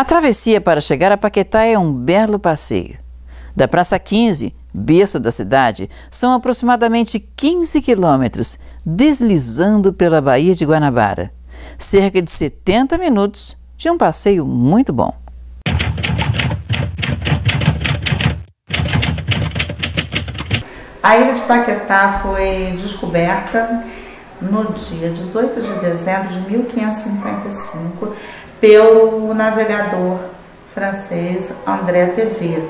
A travessia para chegar a Paquetá é um belo passeio. Da Praça 15, berço da cidade, são aproximadamente 15 quilômetros, deslizando pela Baía de Guanabara. Cerca de 70 minutos de um passeio muito bom. A Ilha de Paquetá foi descoberta no dia 18 de dezembro de 1555 pelo navegador francês André TV.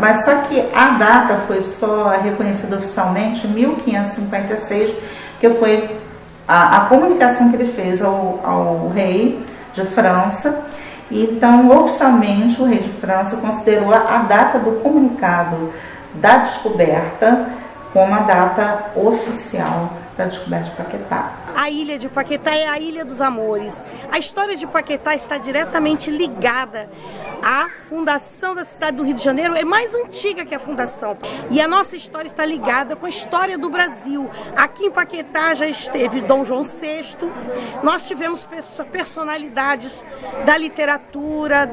Mas só que a data foi só reconhecida oficialmente em 1556, que foi a comunicação que ele fez ao rei de França. Então, oficialmente, o rei de França considerou a data do comunicado da descoberta como a data oficial da descoberta de Paquetá. A ilha de Paquetá é a Ilha dos Amores. A história de Paquetá está diretamente ligada à fundação da cidade do Rio de Janeiro, é mais antiga que a fundação. E a nossa história está ligada com a história do Brasil. Aqui em Paquetá já esteve Dom João VI, nós tivemos personalidades da literatura,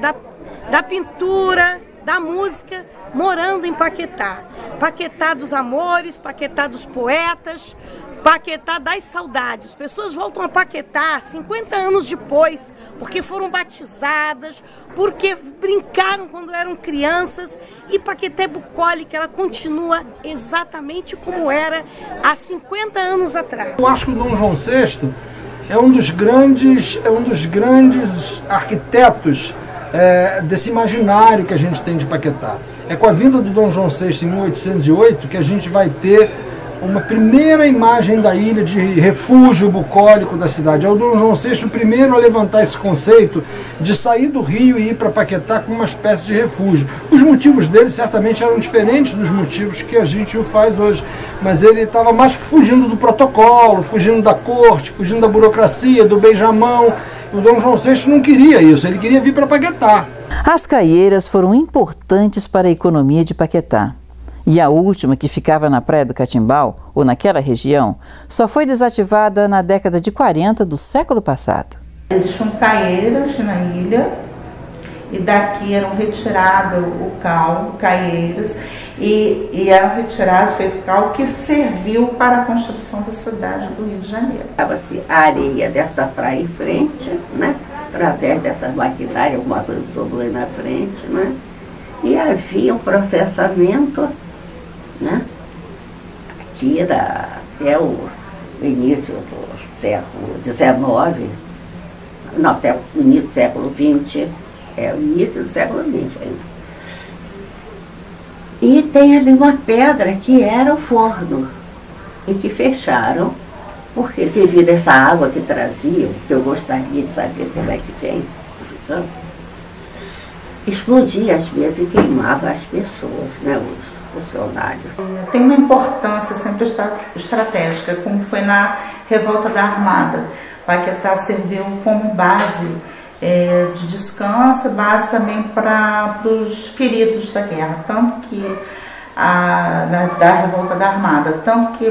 da pintura, da música, morando em Paquetá. Paquetá dos amores, Paquetá dos poetas, Paquetá das saudades. Pessoas voltam a Paquetá 50 anos depois, porque foram batizadas, porque brincaram quando eram crianças. E Paquetá é bucólica, ela continua exatamente como era há 50 anos atrás. Eu acho que o Dom João VI é um dos grandes arquitetos desse imaginário que a gente tem de Paquetá. É com a vinda do Dom João VI em 1808 que a gente vai ter uma primeira imagem da ilha de refúgio bucólico da cidade. É o Dom João VI o primeiro a levantar esse conceito de sair do Rio e ir para Paquetá como uma espécie de refúgio. Os motivos dele certamente eram diferentes dos motivos que a gente o faz hoje, mas ele estava mais fugindo do protocolo, fugindo da corte, fugindo da burocracia, do beijamão. O Dom João VI não queria isso, ele queria vir para Paquetá. As caieiras foram importantes para a economia de Paquetá. E a última, que ficava na Praia do Catimbau, ou naquela região, só foi desativada na década de 40 do século passado. Existiam caieiras na ilha, e daqui eram retirados o cal, caieiros, e era retirado, feito cal, que serviu para a construção da cidade do Rio de Janeiro. Ficava-se a areia desta praia em frente, né? Através dessas maquinárias, alguma coisa sobrou na frente, né? E havia um processamento, né? Aqui até o início do século XIX, não, até o início do século XX, é o início do século XX ainda. E tem ali uma pedra que era o forno, e que fecharam, porque devido a essa água que traziam, que eu gostaria de saber como é que vem, explodia às vezes e queimava as pessoas, né, os funcionários. Tem uma importância sempre estratégica, como foi na Revolta da Armada. Paquetá serviu como base de descanso, base também para os feridos da guerra, tanto que da Revolta da Armada, tanto que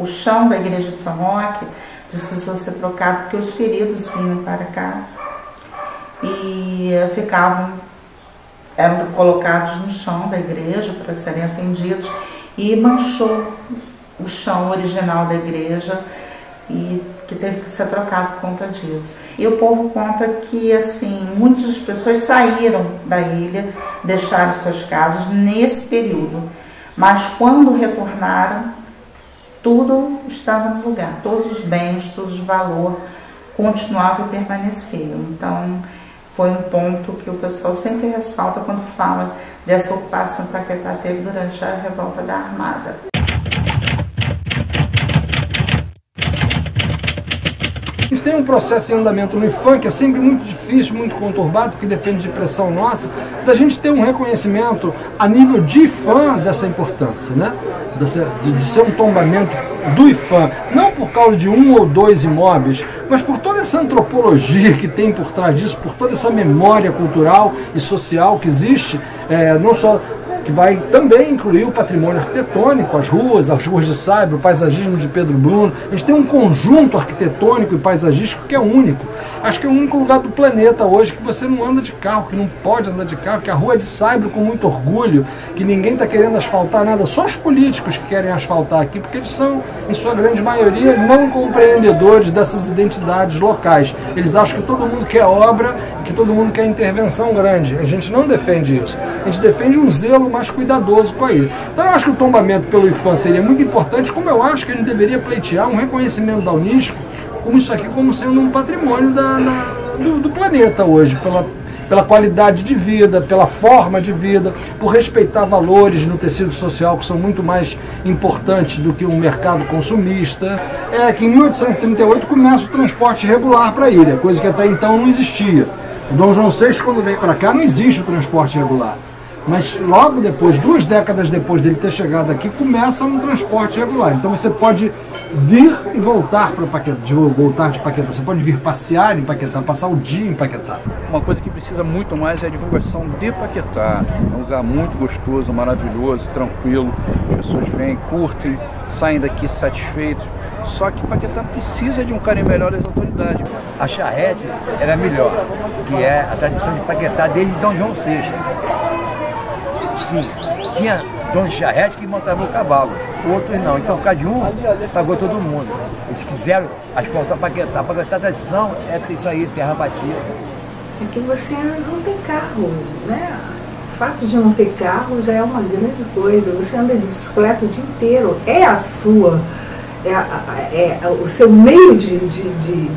o chão da Igreja de São Roque precisou ser trocado porque os feridos vinham para cá e eram colocados no chão da igreja para serem atendidos, e manchou o chão original da igreja, e que teve que ser trocado por conta disso. E o povo conta que, assim, muitas pessoas saíram da ilha, deixaram suas casas nesse período, mas quando retornaram, tudo estava no lugar, todos os bens, todos os valores continuavam e permaneciam. Então, foi um ponto que o pessoal sempre ressalta quando fala dessa ocupação que Paquetá teve durante a Revolta da Armada. A gente tem um processo em andamento no Iphan, que é sempre muito difícil, muito conturbado, porque depende de pressão nossa, da gente ter um reconhecimento a nível de Iphan dessa importância, né? De ser um tombamento do Iphan, não por causa de um ou dois imóveis, mas por toda essa antropologia que tem por trás disso, por toda essa memória cultural e social que existe, não só que vai também incluir o patrimônio arquitetônico, as ruas de Saibro, o paisagismo de Pedro Bruno. A gente tem um conjunto arquitetônico e paisagístico que é único. Acho que é o único lugar do planeta hoje que você não anda de carro, que não pode andar de carro, que a rua é de Saibro com muito orgulho, que ninguém está querendo asfaltar nada, só os políticos que querem asfaltar aqui, porque eles são, em sua grande maioria, não compreendedores dessas identidades locais. Eles acham que todo mundo quer obra, que todo mundo quer intervenção grande. A gente não defende isso. A gente defende um zelo mais cuidadoso com a ilha. Então eu acho que o tombamento pelo Iphan seria muito importante, como eu acho que a gente deveria pleitear um reconhecimento da Unesco, como isso aqui como sendo um patrimônio do planeta hoje, pela qualidade de vida, pela forma de vida, por respeitar valores no tecido social que são muito mais importantes do que um mercado consumista. É que em 1838 começa o transporte regular para a ilha, coisa que até então não existia. O Dom João VI, quando veio para cá, não existe o transporte regular. Mas logo depois, 2 décadas depois dele ter chegado aqui, começa um transporte regular. Então você pode vir e voltar para Paquetá, voltar de Paquetá. Você pode vir passear em Paquetá, passar o dia em Paquetá. Uma coisa que precisa muito mais é a divulgação de Paquetá. É um lugar muito gostoso, maravilhoso, tranquilo. As pessoas vêm, curtem, saem daqui satisfeitos. Só que Paquetá precisa de um carinho melhor das autoridades. A charrete era melhor, que é a tradição de Paquetá desde Dom João VI. Sim, tinha dono de charrete que montava o cavalo, outros não. Então, cada um pagou todo mundo. Eles quiseram asfaltar Paquetá. Paquetá, a tradição é isso aí, terra batida. É que você não tem carro, né? O fato de não ter carro já é uma grande coisa. Você anda de bicicleta o dia inteiro. É a sua, o seu meio de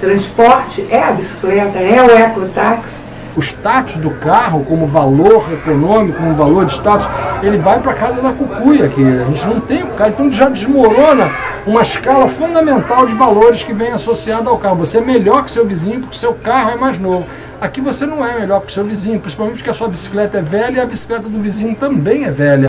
transporte é a bicicleta, é o ecotáxi. O status do carro como valor econômico, como valor de status, ele vai para a casa da cucuia aqui. A gente não tem o carro, então já desmorona uma escala fundamental de valores que vem associada ao carro. Você é melhor que seu vizinho porque seu carro é mais novo. Aqui você não é melhor que seu vizinho, principalmente porque a sua bicicleta é velha e a bicicleta do vizinho também é velha.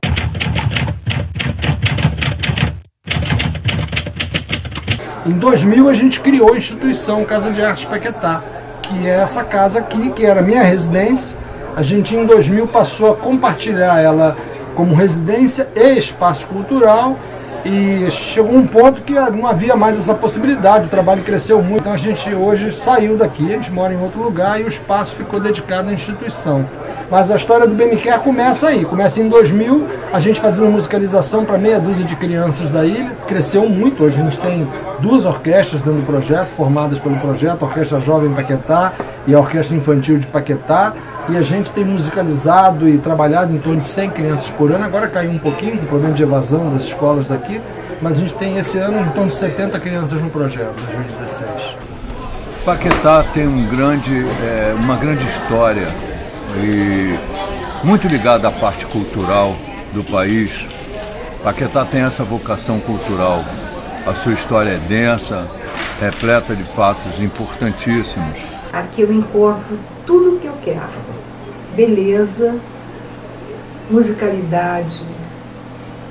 Em 2000 a gente criou a instituição Casa de Artes Paquetá, que é essa casa aqui, que era minha residência. A gente em 2000 passou a compartilhar ela como residência e espaço cultural, e chegou um ponto que não havia mais essa possibilidade, o trabalho cresceu muito, então a gente hoje saiu daqui, a gente mora em outro lugar e o espaço ficou dedicado à instituição. Mas a história do BMK começa aí, começa em 2000, a gente fazendo musicalização para meia dúzia de crianças da ilha, cresceu muito, hoje a gente tem 2 orquestras dentro do projeto, formadas pelo projeto, a Orquestra Jovem Paquetá e a Orquestra Infantil de Paquetá, e a gente tem musicalizado e trabalhado em torno de 100 crianças por ano, agora caiu um pouquinho, com problema de evasão das escolas daqui, mas a gente tem esse ano em torno de 70 crianças no projeto, em 2016. Paquetá tem uma grande história, e muito ligado à parte cultural do país. Paquetá tem essa vocação cultural. A sua história é densa, repleta de fatos importantíssimos. Aqui eu encontro tudo o que eu quero. Beleza, musicalidade.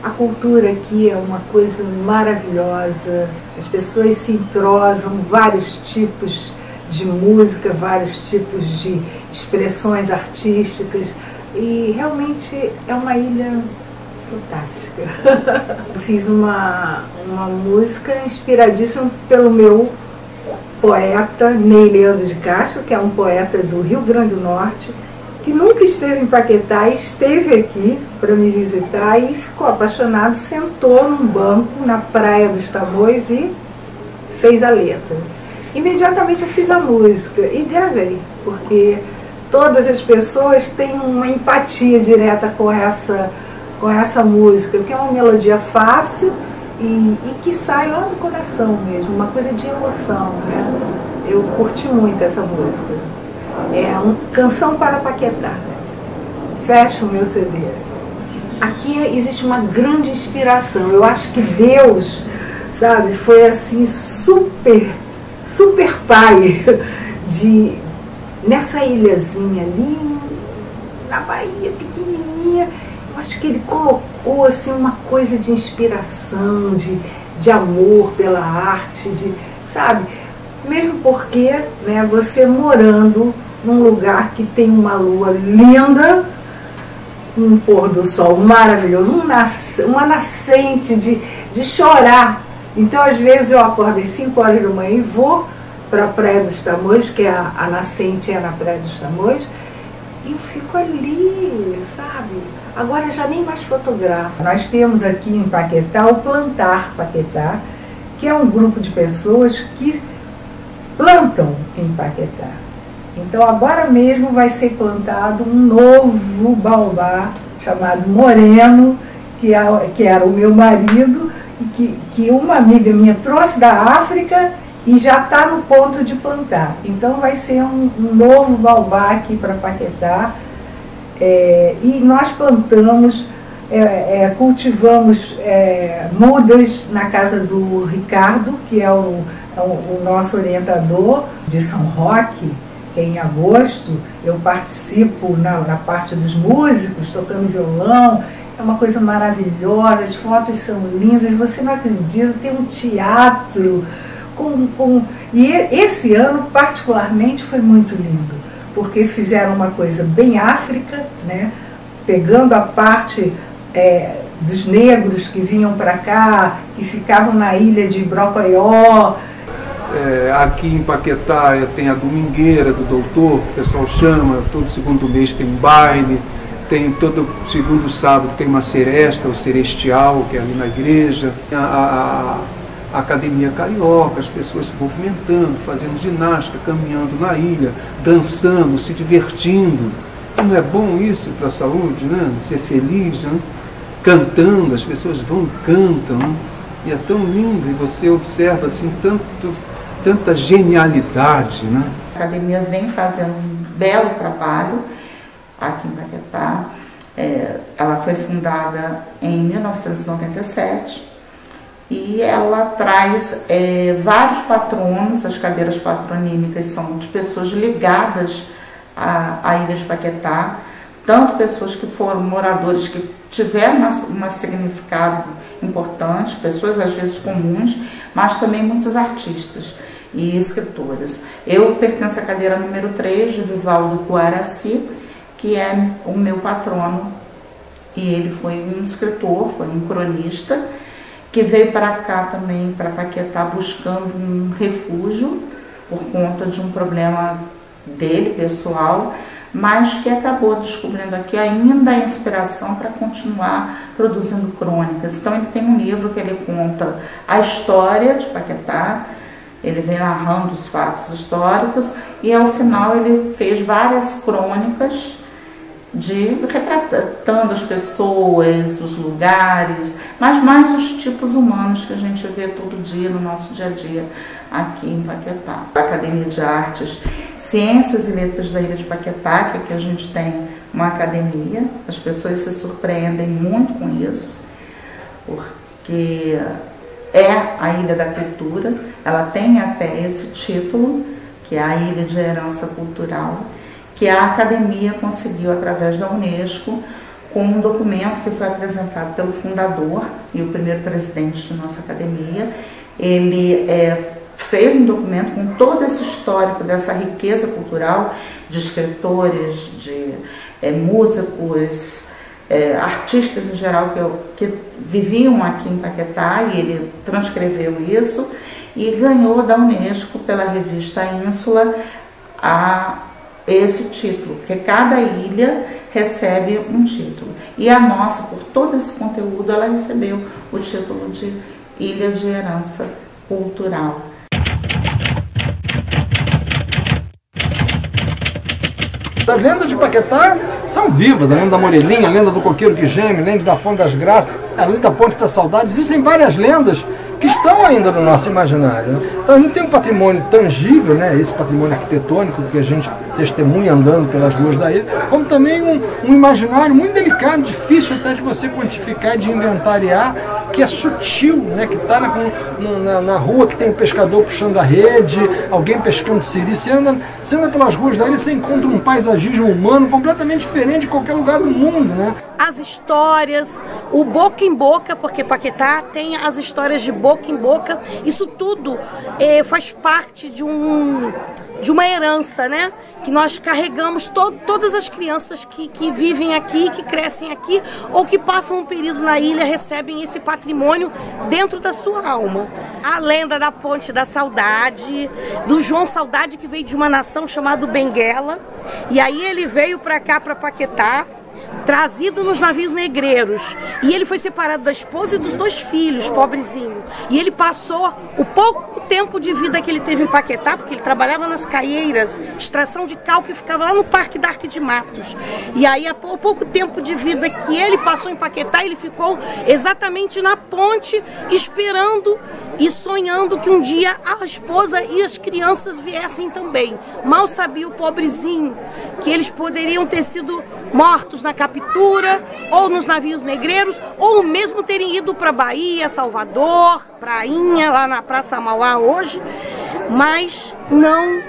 A cultura aqui é uma coisa maravilhosa. As pessoas se entrosam, vários tipos de música, vários tipos de expressões artísticas, e realmente é uma ilha fantástica. Eu fiz uma música inspiradíssima pelo meu poeta Ney Leandro de Castro, que é um poeta do Rio Grande do Norte, que nunca esteve em Paquetá e esteve aqui para me visitar e ficou apaixonado, sentou num banco na Praia dos Tamões e fez a letra. Imediatamente eu fiz a música e gravei, porque todas as pessoas têm uma empatia direta com essa música, que é uma melodia fácil e que sai lá do coração mesmo, uma coisa de emoção, né? Eu curti muito essa música. É uma canção para Paquetá. Fecha o meu CD. Aqui existe uma grande inspiração. Eu acho que Deus, sabe, foi assim super pai nessa ilhazinha ali, na Bahia, pequenininha. Eu acho que ele colocou assim uma coisa de inspiração, de amor pela arte, sabe? Mesmo porque, né, você morando num lugar que tem uma lua linda, um pôr do sol maravilhoso, uma nascente de chorar. Então, às vezes, eu acordo às 5 horas da manhã e vou para a Praia dos Tamões, que a nascente é na Praia dos Tamões, e eu fico ali, sabe? Agora já nem mais fotografo. Nós temos aqui em Paquetá o Plantar Paquetá, que é um grupo de pessoas que plantam em Paquetá. Então agora mesmo vai ser plantado um novo baobá chamado Moreno, que era o meu marido, e que uma amiga minha trouxe da África e já está no ponto de plantar. Então vai ser um novo baobá aqui para Paquetá. E nós plantamos, cultivamos mudas na casa do Ricardo, que é o nosso orientador de São Roque. Em agosto eu participo na parte dos músicos, tocando violão. É uma coisa maravilhosa, as fotos são lindas, você não acredita, tem um teatro. E esse ano, particularmente, foi muito lindo, porque fizeram uma coisa bem África, né? Pegando a parte dos negros que vinham para cá, que ficavam na ilha de Brocaió. Aqui em Paquetá tem a Domingueira do Doutor, o pessoal chama, todo segundo mês tem baile, todo segundo sábado tem uma seresta, o serestial, que é ali na igreja, a Academia Carioca, as pessoas se movimentando, fazendo ginástica, caminhando na ilha, dançando, se divertindo. Não é bom isso para a saúde, né? Ser feliz, né? Cantando, as pessoas vão e cantam, né? E é tão lindo, e você observa assim tanta genialidade, né? A academia vem fazendo um belo trabalho aqui em Paquetá. Ela foi fundada em 1997 e ela traz vários patronos. As cadeiras patronímicas são de pessoas ligadas à Ilha de Paquetá, tanto pessoas que foram moradores que tiveram um significado importante, pessoas às vezes comuns, mas também muitos artistas e escritores. Eu pertenço à cadeira número 3 de Vivaldo Cuaraci, que é o meu patrono, e ele foi um escritor, foi um cronista, que veio para cá também, para Paquetá, buscando um refúgio por conta de um problema dele, pessoal, mas que acabou descobrindo aqui ainda a inspiração para continuar produzindo crônicas. Então ele tem um livro que ele conta a história de Paquetá, ele vem narrando os fatos históricos e ao final ele fez várias crônicas retratando as pessoas, os lugares, mas mais os tipos humanos que a gente vê todo dia no nosso dia a dia aqui em Paquetá. A Academia de Artes, Ciências e Letras da Ilha de Paquetá, que aqui a gente tem uma academia, as pessoas se surpreendem muito com isso, porque é a Ilha da Cultura, ela tem até esse título, que é a Ilha de Herança Cultural, que a academia conseguiu através da UNESCO, com um documento que foi apresentado pelo fundador e o primeiro presidente de nossa academia. Ele fez um documento com todo esse histórico dessa riqueza cultural de escritores, de músicos, artistas em geral que viviam aqui em Paquetá, e ele transcreveu isso e ganhou da UNESCO pela revista Ínsula esse título, porque cada ilha recebe um título. E a nossa, por todo esse conteúdo, ela recebeu o título de Ilha de Herança Cultural. As lendas de Paquetá são vivas, a lenda da Moreninha, a lenda do coqueiro que geme, a lenda da Fonte das Graças, a lenda da Ponte da Saudade. Existem várias lendas que estão ainda no nosso imaginário. Então a gente tem um patrimônio tangível, né? Esse patrimônio arquitetônico que a gente testemunha andando pelas ruas da ilha, como também um imaginário muito delicado, difícil até de você quantificar, de inventariar, que é sutil, né? Que está na rua, que tem um pescador puxando a rede, alguém pescando siri. Você anda pelas ruas da ilha, você encontra um paisagismo humano completamente diferente de qualquer lugar do mundo, né? As histórias, o boca em boca, porque Paquetá tem as histórias de boca em boca, isso tudo faz parte de uma herança, né? que nós carregamos todas as crianças que vivem aqui, que crescem aqui ou que passam um período na ilha, recebem esse patrimônio dentro da sua alma. A lenda da Ponte da Saudade, do João Saudade, que veio de uma nação chamada Benguela, e aí ele veio para cá, para Paquetá, trazido nos navios negreiros, e ele foi separado da esposa e dos dois filhos, pobrezinho, e ele passou o pouco tempo de vida que ele teve em Paquetá, porque ele trabalhava nas caieiras, extração de cal, que ficava lá no Parque da Arque de Matos, e aí o pouco tempo de vida que ele passou em Paquetá, ele ficou exatamente na ponte, esperando e sonhando que um dia a esposa e as crianças viessem também. Mal sabia o pobrezinho que eles poderiam ter sido mortos na captura, ou nos navios negreiros, ou mesmo terem ido para Bahia, Salvador, Prainha, lá na Praça Mauá hoje, mas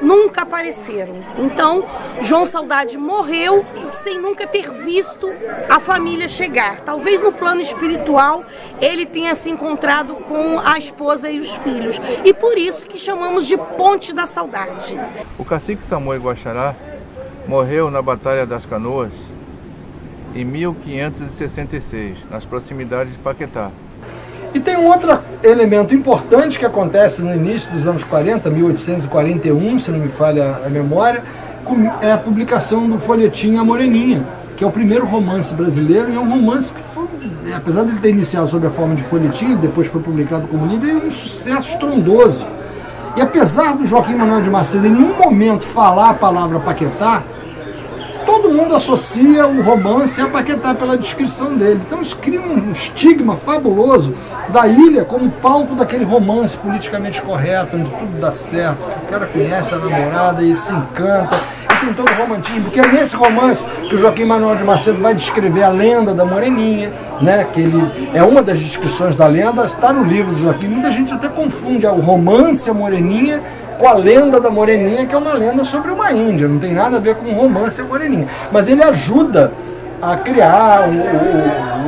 nunca apareceram. Então, João Saudade morreu sem nunca ter visto a família chegar. Talvez no plano espiritual ele tenha se encontrado com a esposa e os filhos. E por isso que chamamos de Ponte da Saudade. O cacique Tamoio Guaxará morreu na Batalha das Canoas em 1566, nas proximidades de Paquetá. E tem um outro elemento importante que acontece no início dos anos 40, 1841, se não me falha a memória, é a publicação do folhetim A Moreninha, que é o primeiro romance brasileiro, e é um romance que foi, apesar de ele ter iniciado sob a forma de folhetim, depois foi publicado como livro, é um sucesso estrondoso. E apesar do Joaquim Manuel de Macedo em nenhum momento falar a palavra Paquetá, todo mundo associa o romance a Paquetá pela descrição dele. Então isso cria um estigma fabuloso da ilha como palco daquele romance politicamente correto, onde tudo dá certo, o cara conhece a namorada e se encanta, e tem todo o romantismo, porque é nesse romance que o Joaquim Manuel de Macedo vai descrever a lenda da Moreninha, né? Que ele é uma das descrições da lenda, está no livro do Joaquim. Muita gente até confunde o romance A Moreninha com a lenda da Moreninha, que é uma lenda sobre uma índia, não tem nada a ver com o romance A Moreninha. Mas ele ajuda a criar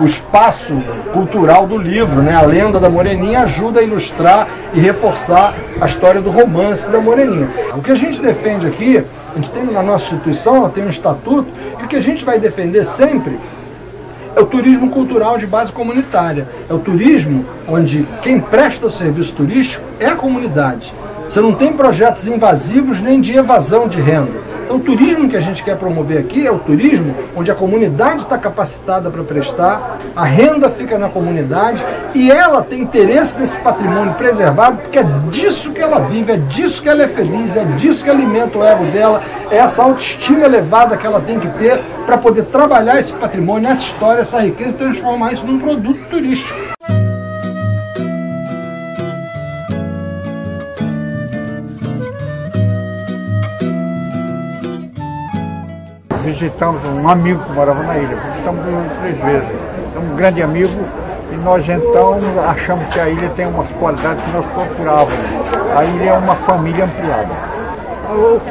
o espaço cultural do livro, né? A lenda da Moreninha ajuda a ilustrar e reforçar a história do romance da Moreninha. O que a gente defende aqui, a gente tem na nossa instituição, ela tem um estatuto, e o que a gente vai defender sempre é o turismo cultural de base comunitária. É o turismo onde quem presta o serviço turístico é a comunidade. Você não tem projetos invasivos nem de evasão de renda. Então o turismo que a gente quer promover aqui é o turismo onde a comunidade está capacitada para prestar, a renda fica na comunidade e ela tem interesse nesse patrimônio preservado, porque é disso que ela vive, é disso que ela é feliz, é disso que alimenta o ego dela, é essa autoestima elevada que ela tem que ter para poder trabalhar esse patrimônio, essa história, essa riqueza e transformar isso num produto turístico. Visitamos um amigo que morava na ilha, visitamos três vezes, é um grande amigo, e nós então achamos que a ilha tem umas qualidades que nós procurávamos. A ilha é uma família ampliada. O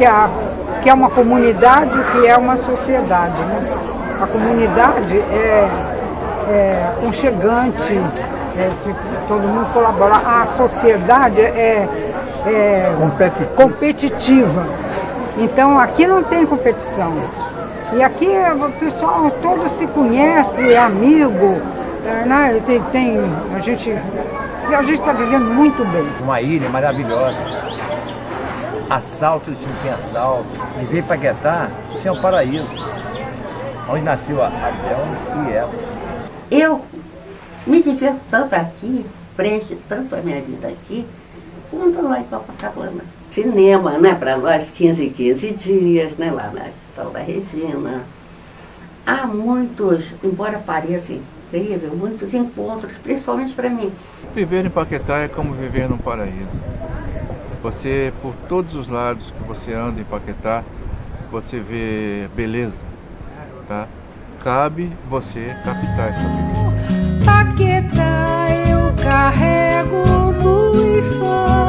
que é uma comunidade, o que é uma sociedade, né? A comunidade é conchegante, se todo mundo colaborar. A sociedade é competitiva. Então aqui não tem competição. E aqui o pessoal todo se conhece, é amigo, né? A gente está vivendo muito bem. Uma ilha maravilhosa. Assalto, se não tem assalto. E veio Paquetá, isso é um paraíso. Onde nasceu a Adel e ela. Eu me diverto tanto aqui, preencho tanto a minha vida aqui, quanto lá em Copacabana. Cinema, né, para nós, 15 dias, né, lá na Tal da Regina. Há muitos, embora pareça incrível, muitos encontros, principalmente para mim. Viver em Paquetá é como viver num paraíso. Você, por todos os lados que você anda em Paquetá, você vê beleza, tá? Cabe você captar essa beleza. Paquetá eu carrego luz só.